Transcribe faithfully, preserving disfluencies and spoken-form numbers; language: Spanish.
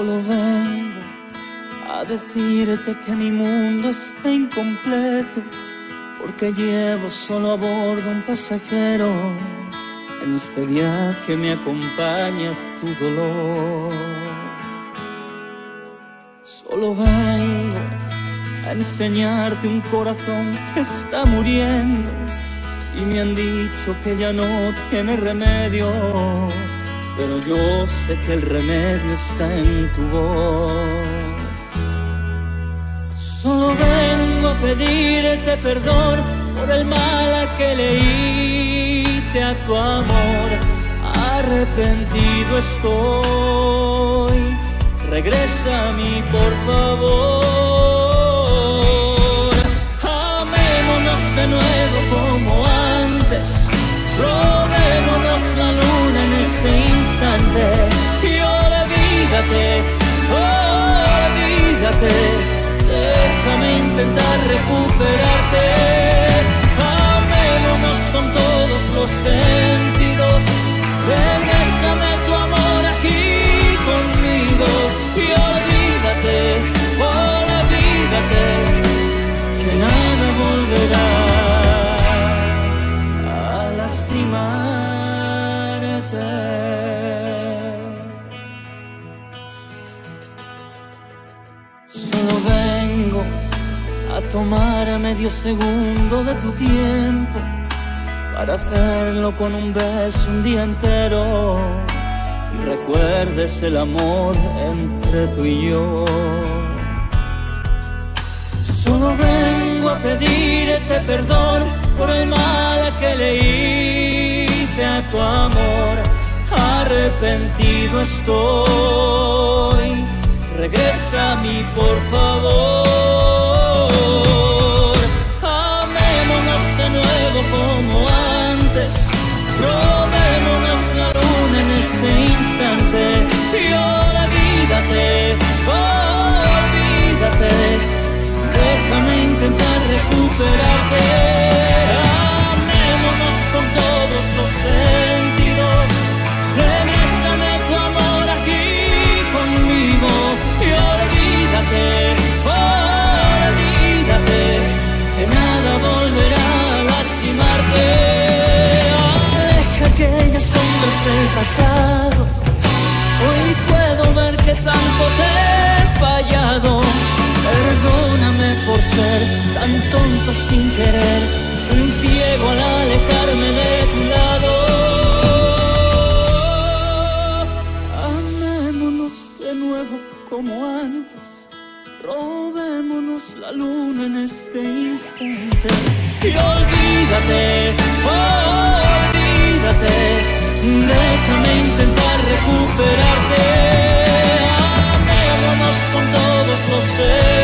Solo vengo a decirte que mi mundo está incompleto, porque llevo solo a bordo un pasajero. En este viaje me acompaña tu dolor. Solo vengo a enseñarte un corazón que está muriendo, y me han dicho que ya no tiene remedio, pero yo sé que el remedio está en tu voz. Solo vengo a pedirte perdón por el mal que le hice a tu amor. Arrepentido estoy, regresa a mí por favor. Amémonos de nuevo como antes, robémonos la luna en este instante y olvídate, olvídate, déjame intentar recuperarte. Amémonos con todos los sentidos, regrésame tu amor aquí conmigo y olvídate, olvídate, que nada volverá a lastimarte. Solo vengo a tomar medio segundo de tu tiempo para hacerlo con un beso un día entero y recuerdes el amor entre tú y yo. Solo vengo a pedirte perdón por el mal que le hice a tu amor. Arrepentido estoy, regresa a mí por favor. Amémonos de nuevo como antes, robémonos la luna en este instante y olvídate, olvídate, déjame intentar recuperarte. Amémonos con todos los sentidos, regrésame tu amor aquí conmigo y olvídate, olvídate, que nada volverá a lastimarte. Aleja aquellas sombras del pasado, hoy puedo ver que tanto te he fallado. Perdóname por ser tan tonto sin querer, fui un ciego al alejarme de tu lado. Como antes, robémonos la luna en este instante y olvídate, olvídate, déjame intentar recuperarte. Amémonos con todos los seres.